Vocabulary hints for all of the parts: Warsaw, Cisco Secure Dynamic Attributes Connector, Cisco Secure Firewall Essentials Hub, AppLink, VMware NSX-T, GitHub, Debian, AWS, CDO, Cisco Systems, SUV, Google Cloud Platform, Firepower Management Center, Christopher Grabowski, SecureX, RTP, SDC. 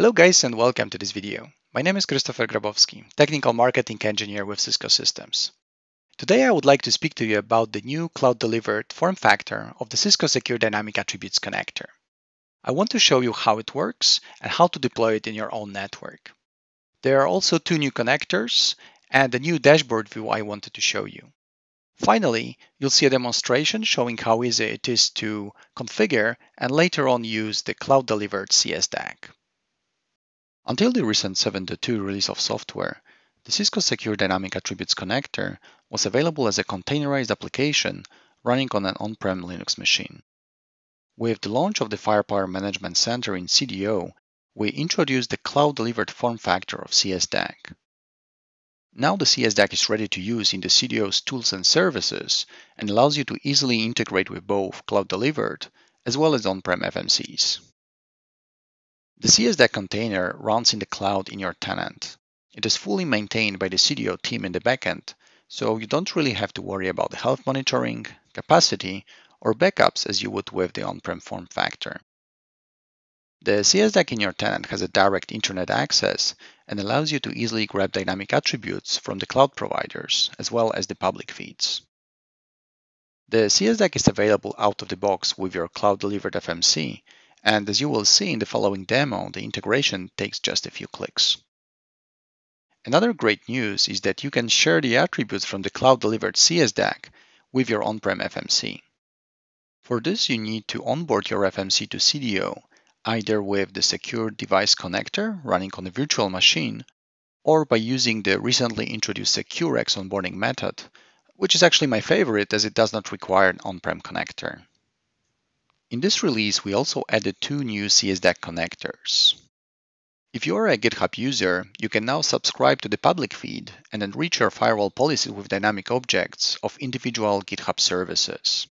Hello guys and welcome to this video. My name is Christopher Grabowski, Technical Marketing Engineer with Cisco Systems. Today I would like to speak to you about the new cloud-delivered form factor of the Cisco Secure Dynamic Attributes Connector. I want to show you how it works and how to deploy it in your own network. There are also two new connectors and a new dashboard view I wanted to show you. Finally, you'll see a demonstration showing how easy it is to configure and later on use the cloud-delivered CSDAC. Until the recent 7.2 release of software, the Cisco Secure Dynamic Attributes Connector was available as a containerized application running on an on-prem Linux machine. With the launch of the Firepower Management Center in CDO, we introduced the cloud-delivered form factor of CSDAC. Now the CSDAC is ready to use in the CDO's tools and services and allows you to easily integrate with both cloud-delivered as well as on-prem FMCs. The CSDAC container runs in the cloud in your tenant. It is fully maintained by the CDO team in the backend, so you don't really have to worry about the health monitoring, capacity, or backups as you would with the on-prem form factor. The CSDAC in your tenant has a direct internet access and allows you to easily grab dynamic attributes from the cloud providers as well as the public feeds. The CSDAC is available out of the box with your cloud-delivered FMC, and as you will see in the following demo, the integration takes just a few clicks. Another great news is that you can share the attributes from the cloud-delivered CSDAC with your on-prem FMC. For this, you need to onboard your FMC to CDO, either with the Secure Device Connector running on a virtual machine, or by using the recently introduced SecureX onboarding method, which is actually my favorite as it does not require an on-prem connector. In this release, we also added two new CSDAC connectors. If you are a GitHub user, you can now subscribe to the public feed and enrich your firewall policies with dynamic objects of individual GitHub services.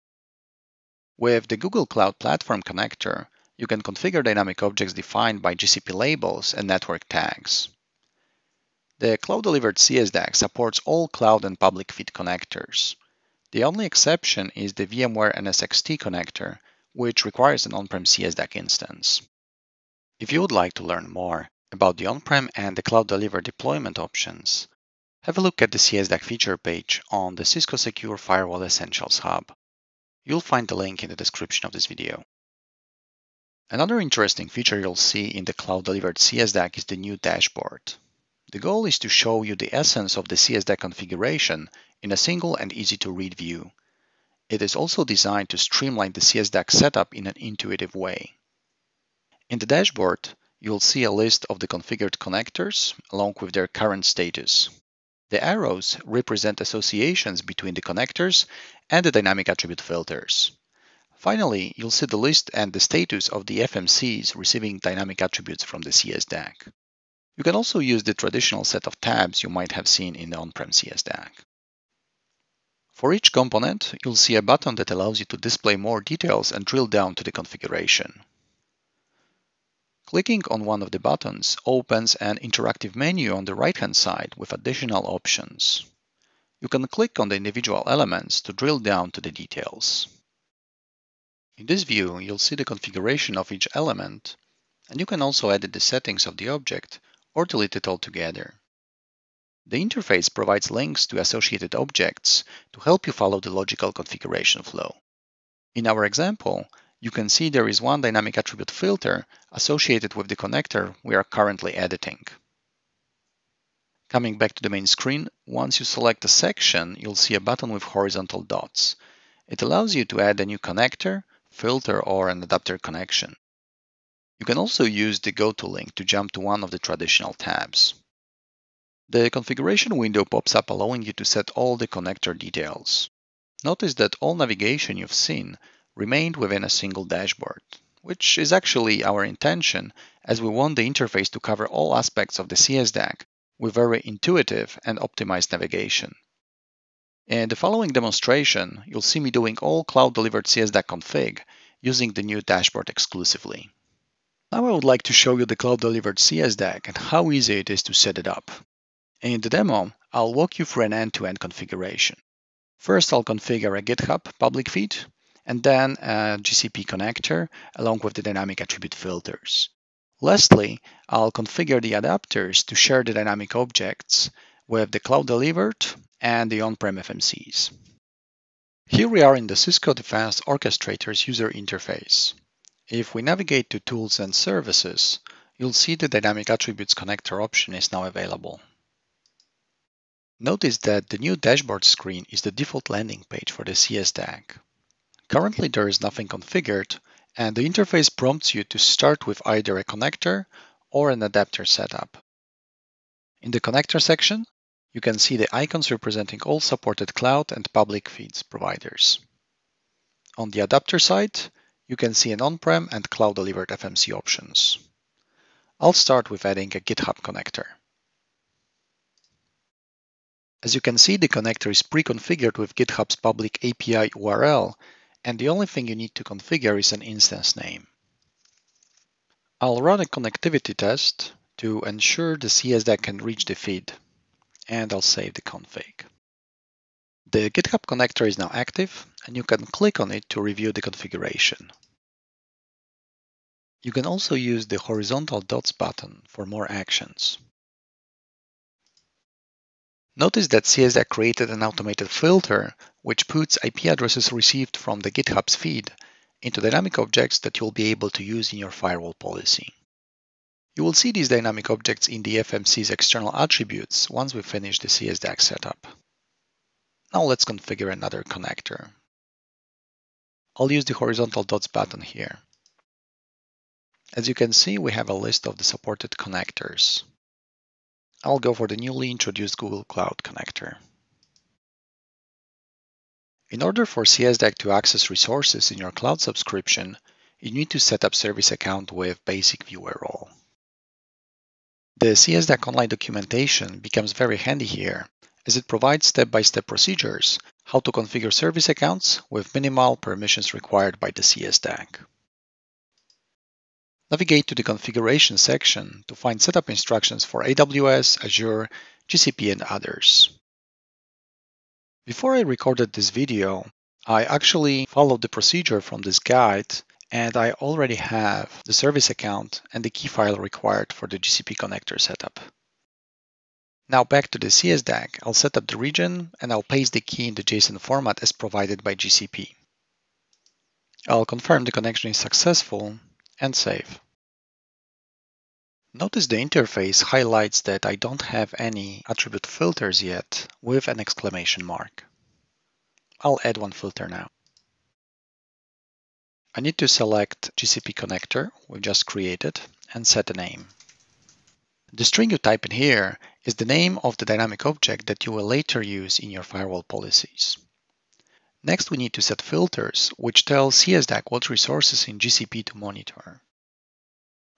With the Google Cloud Platform connector, you can configure dynamic objects defined by GCP labels and network tags. The cloud-delivered CSDAC supports all cloud and public feed connectors. The only exception is the VMware NSX-T connector, which requires an on-prem CSDAC instance. If you would like to learn more about the on-prem and the cloud-delivered deployment options, have a look at the CSDAC feature page on the Cisco Secure Firewall Essentials Hub. You'll find the link in the description of this video. Another interesting feature you'll see in the cloud-delivered CSDAC is the new dashboard. The goal is to show you the essence of the CSDAC configuration in a single and easy-to-read view. It is also designed to streamline the CSDAC setup in an intuitive way. In the dashboard, you'll see a list of the configured connectors along with their current status. The arrows represent associations between the connectors and the dynamic attribute filters. Finally, you'll see the list and the status of the FMCs receiving dynamic attributes from the CSDAC. You can also use the traditional set of tabs you might have seen in the on-prem CSDAC. For each component, you'll see a button that allows you to display more details and drill down to the configuration. Clicking on one of the buttons opens an interactive menu on the right-hand side with additional options. You can click on the individual elements to drill down to the details. In this view, you'll see the configuration of each element, and you can also edit the settings of the object or delete it altogether. The interface provides links to associated objects to help you follow the logical configuration flow. In our example, you can see there is one dynamic attribute filter associated with the connector we are currently editing. Coming back to the main screen, once you select a section, you'll see a button with horizontal dots. It allows you to add a new connector, filter, or an adapter connection. You can also use the Go to link to jump to one of the traditional tabs. The configuration window pops up allowing you to set all the connector details. Notice that all navigation you've seen remained within a single dashboard, which is actually our intention as we want the interface to cover all aspects of the CSDAC with very intuitive and optimized navigation. In the following demonstration, you'll see me doing all cloud-delivered CSDAC config using the new dashboard exclusively. Now I would like to show you the cloud-delivered CSDAC and how easy it is to set it up. In the demo, I'll walk you through an end-to-end configuration. First, I'll configure a GitHub public feed, and then a GCP connector, along with the dynamic attribute filters. Lastly, I'll configure the adapters to share the dynamic objects with the cloud delivered and the on-prem FMCs. Here we are in the Cisco Defense Orchestrator's user interface. If we navigate to Tools and Services, you'll see the Dynamic Attributes Connector option is now available. Notice that the new dashboard screen is the default landing page for the CSDAC. Currently, there is nothing configured, and the interface prompts you to start with either a connector or an adapter setup. In the connector section, you can see the icons representing all supported cloud and public feeds providers. On the adapter side, you can see an on-prem and cloud-delivered FMC options. I'll start with adding a GitHub connector. As you can see, the connector is pre-configured with GitHub's public API URL, and the only thing you need to configure is an instance name. I'll run a connectivity test to ensure the CSDAC can reach the feed, and I'll save the config. The GitHub connector is now active, and you can click on it to review the configuration. You can also use the horizontal dots button for more actions. Notice that CSDAC created an automated filter which puts IP addresses received from the GitHub's feed into dynamic objects that you'll be able to use in your firewall policy. You will see these dynamic objects in the FMC's external attributes once we finish the CSDAC setup. Now let's configure another connector. I'll use the horizontal dots button here. As you can see, we have a list of the supported connectors. I'll go for the newly introduced Google Cloud connector. In order for CSDAC to access resources in your cloud subscription, you need to set up service account with basic viewer role. The CSDAC online documentation becomes very handy here, as it provides step-by-step procedures how to configure service accounts with minimal permissions required by the CSDAC. Navigate to the configuration section to find setup instructions for AWS, Azure, GCP, and others. Before I recorded this video, I actually followed the procedure from this guide, and I already have the service account and the key file required for the GCP connector setup. Now back to the CSDAC, I'll set up the region and I'll paste the key in the JSON format as provided by GCP. I'll confirm the connection is successful and save. Notice the interface highlights that I don't have any attribute filters yet with an exclamation mark. I'll add one filter now. I need to select GCP connector we've just created and set a name. The string you type in here is the name of the dynamic object that you will later use in your firewall policies. Next, we need to set filters, which tell CSDAC what resources in GCP to monitor.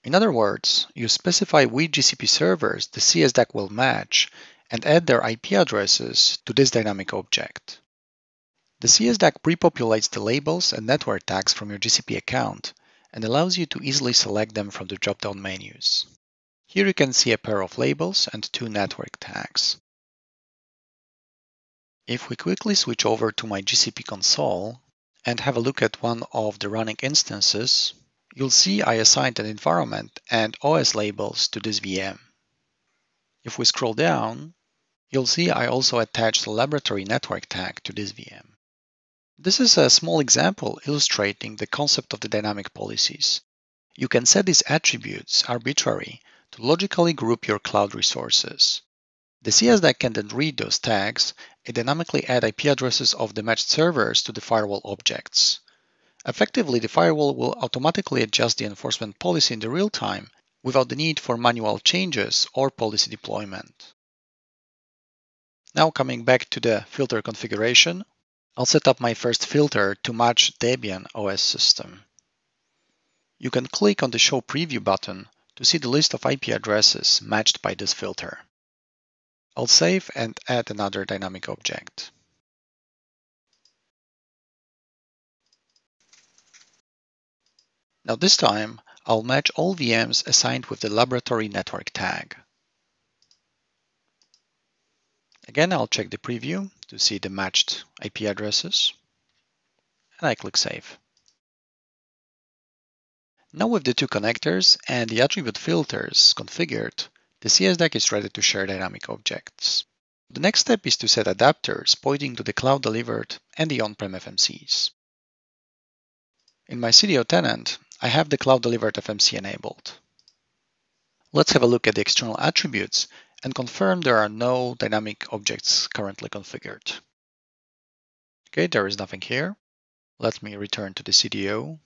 In other words, you specify which GCP servers the CSDAC will match and add their IP addresses to this dynamic object. The CSDAC pre-populates the labels and network tags from your GCP account and allows you to easily select them from the drop-down menus. Here you can see a pair of labels and 2 network tags. If we quickly switch over to my GCP console and have a look at one of the running instances, you'll see I assigned an environment and OS labels to this VM. If we scroll down, you'll see I also attached the laboratory network tag to this VM. This is a small example illustrating the concept of the dynamic policies. You can set these attributes arbitrarily to logically group your cloud resources. The CSDAC can then read those tags and dynamically add IP addresses of the matched servers to the firewall objects. Effectively, the firewall will automatically adjust the enforcement policy in the real time without the need for manual changes or policy deployment. Now coming back to the filter configuration, I'll set up my first filter to match Debian OS system. You can click on the Show Preview button to see the list of IP addresses matched by this filter. I'll save and add another dynamic object. Now this time, I'll match all VMs assigned with the laboratory network tag. Again, I'll check the preview to see the matched IP addresses, and I click Save. Now with the two connectors and the attribute filters configured, the CSDAC is ready to share dynamic objects. The next step is to set adapters pointing to the cloud delivered and the on-prem FMCs. In my CDO tenant, I have the cloud delivered FMC enabled. Let's have a look at the external attributes and confirm there are no dynamic objects currently configured. Okay, there is nothing here. Let me return to the CDO.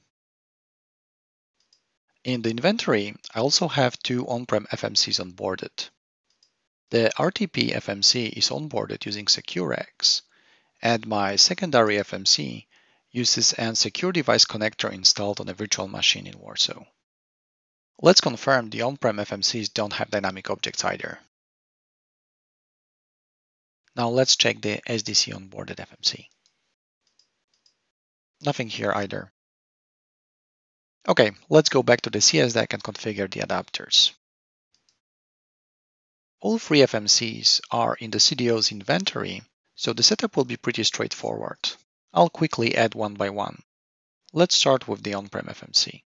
In the inventory, I also have two on-prem FMCs onboarded. The RTP FMC is onboarded using SecureX, and my secondary FMC uses an secure device connector installed on a virtual machine in Warsaw. Let's confirm the on-prem FMCs don't have dynamic objects either. Now let's check the SDC onboarded FMC. Nothing here either. Okay, let's go back to the CSDAC and configure the adapters. All three FMCs are in the CDO's inventory, so the setup will be pretty straightforward. I'll quickly add one by one. Let's start with the on-prem FMC.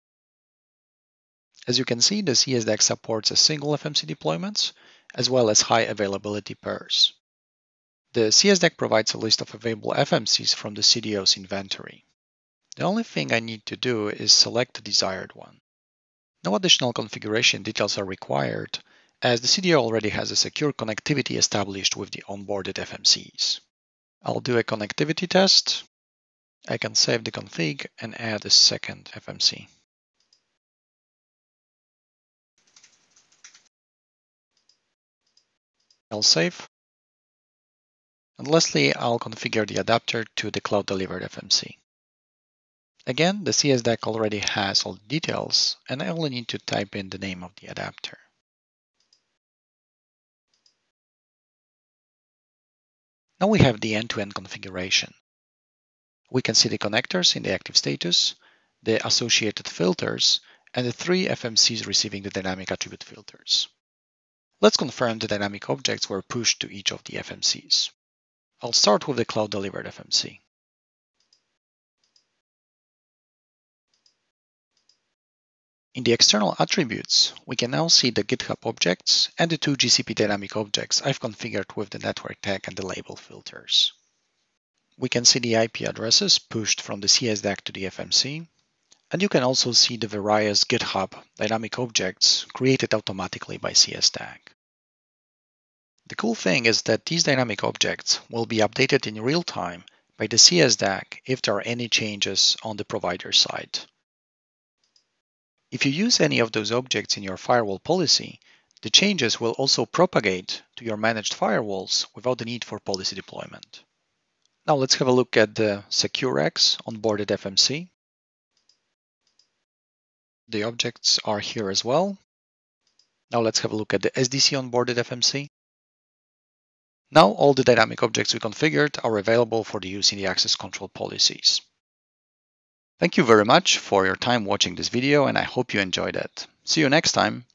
As you can see, the CSDAC supports a single FMC deployments, as well as high availability pairs. The CSDAC provides a list of available FMCs from the CDO's inventory. The only thing I need to do is select the desired one. No additional configuration details are required, as the CDO already has a secure connectivity established with the onboarded FMCs. I'll do a connectivity test. I can save the config and add a second FMC. I'll save. And lastly, I'll configure the adapter to the cloud-delivered FMC. Again, the CSDAC already has all the details, and I only need to type in the name of the adapter. Now we have the end-to-end configuration. We can see the connectors in the active status, the associated filters, and the three FMCs receiving the dynamic attribute filters. Let's confirm the dynamic objects were pushed to each of the FMCs. I'll start with the cloud-delivered FMC. In the external attributes, we can now see the GitHub objects and the two GCP dynamic objects I've configured with the network tag and the label filters. We can see the IP addresses pushed from the CSDAC to the FMC, and you can also see the various GitHub dynamic objects created automatically by CSDAC. The cool thing is that these dynamic objects will be updated in real time by the CSDAC if there are any changes on the provider side. If you use any of those objects in your firewall policy, the changes will also propagate to your managed firewalls without the need for policy deployment. Now let's have a look at the SecureX onboarded FMC. The objects are here as well. Now let's have a look at the SDC onboarded FMC. Now all the dynamic objects we configured are available for the use in the access control policies. Thank you very much for your time watching this video, and I hope you enjoyed it. See you next time!